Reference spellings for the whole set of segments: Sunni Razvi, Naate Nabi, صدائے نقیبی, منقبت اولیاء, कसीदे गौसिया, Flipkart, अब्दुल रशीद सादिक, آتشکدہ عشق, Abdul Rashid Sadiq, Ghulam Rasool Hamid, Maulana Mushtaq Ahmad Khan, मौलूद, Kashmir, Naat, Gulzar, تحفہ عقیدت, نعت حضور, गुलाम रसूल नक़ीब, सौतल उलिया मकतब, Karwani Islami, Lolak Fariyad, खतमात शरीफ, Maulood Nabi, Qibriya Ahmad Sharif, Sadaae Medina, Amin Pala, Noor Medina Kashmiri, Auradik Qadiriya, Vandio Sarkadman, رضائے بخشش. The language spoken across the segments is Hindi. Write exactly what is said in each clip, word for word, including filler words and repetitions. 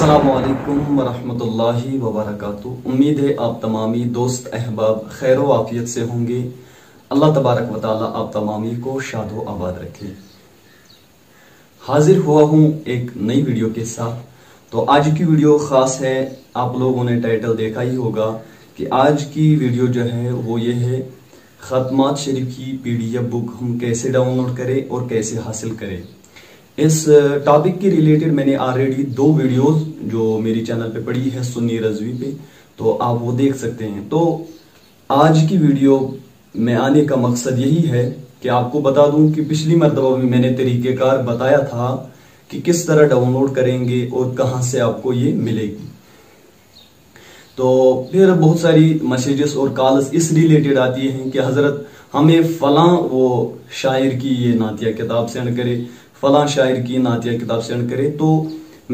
अस्सलामुअलैकुम वरहमतुल्लाहि वबरकातुहू। उम्मीद है आप तमामी दोस्त अहबाब खैर व आफियत से होंगे। अल्लाह तबारक व तआला आप तमामी को शाद व आबाद रखे। हाजिर हुआ हूँ एक नई वीडियो के साथ। तो आज की वीडियो ख़ास है, आप लोगों ने टाइटल देखा ही होगा कि आज की वीडियो जो है वो ये है, खतमात शरीफ की पीडीएफ बुक हम कैसे डाउनलोड करें और कैसे हासिल करें। इस टॉपिक के रिलेटेड मैंने ऑलरेडी दो वीडियोस जो मेरी चैनल पे पड़ी है सुन्नी रज़वी पे, तो आप वो देख सकते हैं। तो आज की वीडियो में आने का मकसद यही है कि आपको बता दूं कि पिछली मरतबा में मैंने तरीक़ेकार बताया था कि किस तरह डाउनलोड करेंगे और कहां से आपको ये मिलेगी। तो फिर बहुत सारी मैसेजेस और कॉल्स इस रिलेटेड आती हैं कि हज़रत हमें फ़लाँ वो शायर की ये नातिया किताब सेंड करे, फलां शायर की नातिया किताब सेंड करे। तो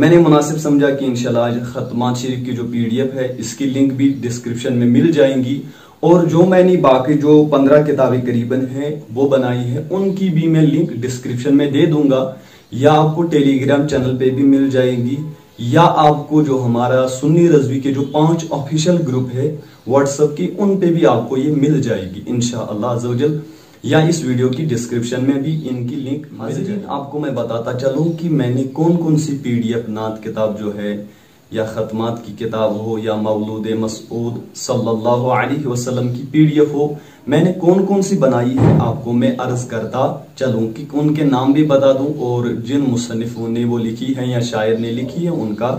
मैंने मुनासिब समझा कि इंशाल्लाह आज खतमात शरीफ की जो पीडीएफ है इसकी लिंक भी डिस्क्रिप्शन में मिल जाएंगी, और जो मैंने बाकी जो पंद्रह किताबें करीबन हैं वो बनाई है उनकी भी मैं लिंक डिस्क्रिप्शन में दे दूंगा, या आपको टेलीग्राम चैनल पे भी मिल जाएंगी, या आपको जो हमारा सुन्नी रज़वी के जो पाँच ऑफिशियल ग्रुप है व्हाट्सएप की उन पर भी आपको ये मिल जाएगी इंशाअल्लाह अज़्ज़ा वजल, या इस वीडियो की डिस्क्रिप्शन में भी इनकी लिंक। हाज़रीन, आपको मैं बताता चलूं कि मैंने कौन कौन सी पीडीएफ नात किताब जो है या खतमात की किताब हो या मौलूद मसूद सल्लल्लाहु अलैहि वसल्लम की पीडीएफ हो, मैंने कौन कौन सी बनाई है आपको मैं अर्ज करता चलूं कि उनके नाम भी बता दूं, और जिन मुसन्निफों ने वो लिखी है या शायर ने लिखी है उनका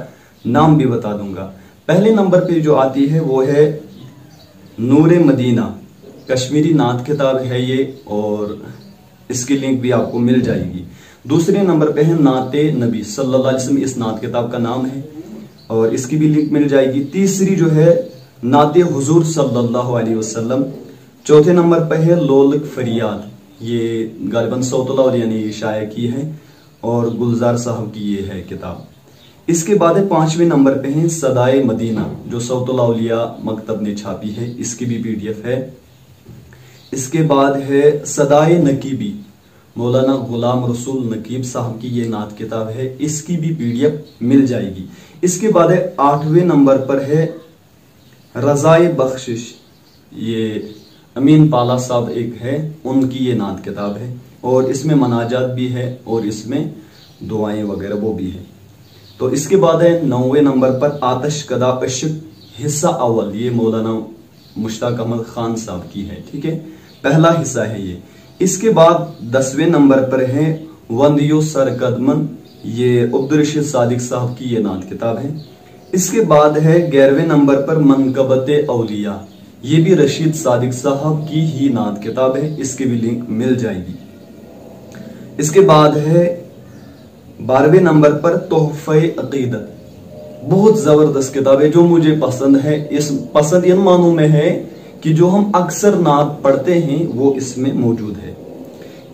नाम भी बता दूंगा। पहले नंबर पर जो आती है वो है नूर मदीना कश्मीरी नात किताब है ये, और इसकी लिंक भी आपको मिल जाएगी। दूसरे नंबर पे है नाते नबी सल्लल्लाहु अलैहि वसल्लम, इस नात किताब का नाम है और इसकी भी लिंक मिल जाएगी। तीसरी जो है नाते हुजूर सल्लल्लाहु अलैहि वसल्लम। चौथे नंबर पे है लोलक फरियाद, ये गलबन सौतिया यानी ये शायर की है और गुलजार साहब की ये है किताब। इसके बाद है पाँचवें नंबर पर है सदाए मदीना जो सौतल उलिया मकतब ने छापी है, इसकी भी पी डी एफ है। इसके बाद है सदाए नक़ीबी मौलाना गुलाम रसूल नक़ीब साहब की ये नात किताब है, इसकी भी पीडीएफ मिल जाएगी। इसके बाद है आठवें नंबर पर है रज़ाए बख्शिश, ये अमीन पाला साहब एक है, उनकी ये नात किताब है, और इसमें मनाजात भी है और इसमें दुआएं वगैरह वो भी है। तो इसके बाद है नौवें नंबर पर आतशकदा इश्क हिस्सा अव्वल, ये मौलाना मुश्ताक अहमद खान साहब की है, ठीक है, पहला हिस्सा है ये। इसके बाद दसवें नंबर पर है वंदियो सरकदमन, ये अब्दुल रशीद सादिक साहब की ये नात किताब है। इसके बाद है ग्यारहवें नंबर पर मनकबते औलिया, ये भी रशीद सादिक साहब की ही नात किताब है, इसकी भी लिंक मिल जाएगी। इसके बाद है बारहवें नंबर पर तोहफे अक़ीदत, बहुत ज़बरदस्त किताब है जो मुझे पसंद है। इस पसंद इन मानों में है कि जो हम अक्सर नात पढ़ते हैं वो इसमें मौजूद है।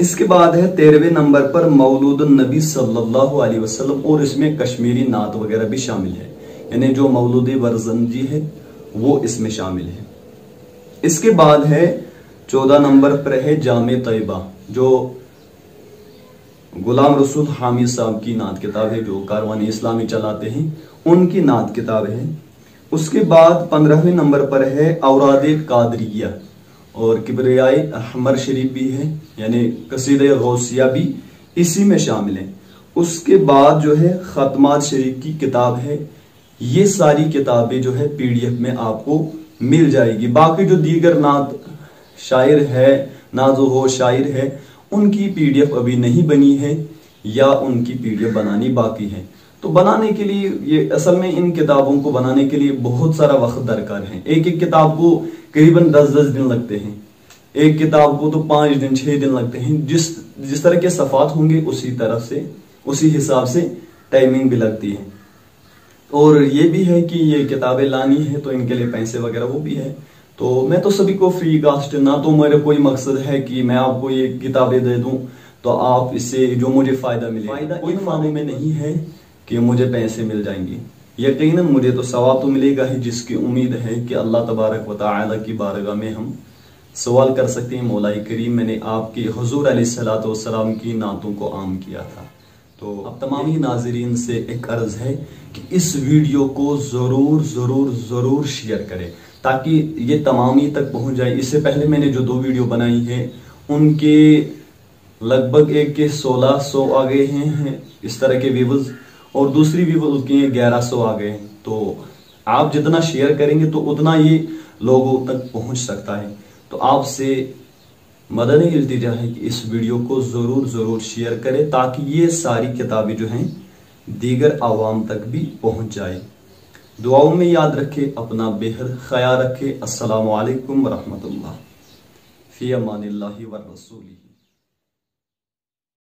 इसके बाद है तेरहवें नंबर पर मौलूद नबी सल्लल्लाहु अलैहि वसल्लम, और इसमें कश्मीरी नात वगैरह भी शामिल है, यानी जो मौलूद बरजंदी है वो इसमें शामिल है। इसके बाद है चौदह नंबर पर है जामे तैबा, जो गुलाम रसूल हामिद साहब की नात किताब है, जो कारवानी इस्लामी चलाते हैं, उनकी नात किताब है। उसके बाद पंद्रहवें नंबर पर है औरादिक कादरिया, और किब्रिया अहमद शरीफ भी है, यानी कसीदे गौसिया भी इसी में शामिल है। उसके बाद जो है खतमात शरीफ की किताब है, ये सारी किताबें जो है पीडीएफ में आपको मिल जाएगी। बाकी जो दीगर नात शायर है, नाजो हो शायर है, उनकी पीडीएफ अभी नहीं बनी है या उनकी पीडीएफ बनानी बाकी है। तो बनाने के लिए ये असल में इन किताबों को बनाने के लिए बहुत सारा वक्त दरकार है। एक एक किताब को करीबन दस दस दिन लगते हैं, एक किताब को तो पाँच दिन छः दिन लगते हैं। जिस जिस तरह के सफ़ात होंगे उसी तरह से उसी हिसाब से टाइमिंग भी लगती है, और ये भी है कि ये किताबें लानी है तो इनके लिए पैसे वगैरह वो भी है। तो मैं तो सभी को फ्री कास्ट, ना तो मेरा कोई मकसद है कि मैं आपको ये किताबें दे दूँ तो आप इससे जो मुझे फ़ायदा मिले, फ़ायदा कोई माने में नहीं है कि मुझे पैसे मिल जाएंगे। यकीनन मुझे तो सवाब तो मिलेगा ही, जिसकी उम्मीद है कि अल्लाह तबारक व तआला की बारगाह में हम सवाल कर सकते हैं, मौलाए करीम मैंने आपके हुजूर अलैहि सलातो वस्सलाम की नातों को आम किया था, तो अब तमाम ही नाजरीन से एक अर्ज़ है कि इस वीडियो को ज़रूर ज़रूर ज़रूर शेयर करें ताकि ये तमामी तक पहुंच जाए। इससे पहले मैंने जो दो वीडियो बनाई हैं उनके लगभग एक के सोलह सौ आ गए हैं इस तरह के व्यूज़, और दूसरी व्यूज़ के ग्यारह सौ आ गए हैं। तो आप जितना शेयर करेंगे तो उतना ये लोगों तक पहुंच सकता है। तो आपसे मदद इल्तिजा है कि इस वीडियो को ज़रूर ज़रूर शेयर करें ताकि ये सारी किताबें जो हैं दीगर आवाम तक भी पहुँच जाए। दुआओं में याद रखें, अपना बेहद ख्याल रखें। अस्सलामु अलैकुम वरहमतुल्लाह, फ़ी अमानिल्लाहि व रसूलिही।